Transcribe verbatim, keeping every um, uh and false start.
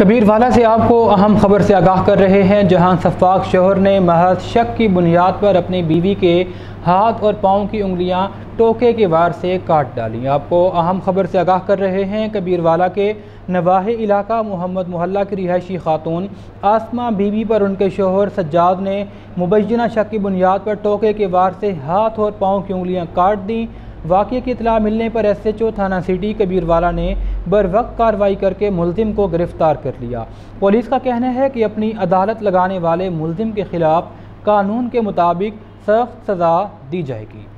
कबीरवाला से आपको अहम खबर से आगाह कर रहे हैं। जहां शफाक शोहर ने महज शक की बुनियाद पर अपनी बीवी के हाथ और पाँव की उंगलियां टोके के वार से काट डाली। आपको अहम खबर से आगाह कर रहे हैं। कबीरवाला के नवाहे इलाका मोहम्मद मोहल्ला की रिहायशी खातून आसमा बीवी पर उनके शोहर सज्जाद ने मुबैना शक की बुनियाद पर टोके के वार से हाथ और पाँव की उंगलियां काट दी। वाक़े की इतला मिलने पर एस एच ओ थाना सिटी कबीरवाला ने बर वक्त कार्रवाई करके मुल्ज़िम को गिरफ़्तार कर लिया। पुलिस का कहना है कि अपनी अदालत लगाने वाले मुल्ज़िम के ख़िलाफ़ कानून के मुताबिक सख्त सज़ा दी जाएगी।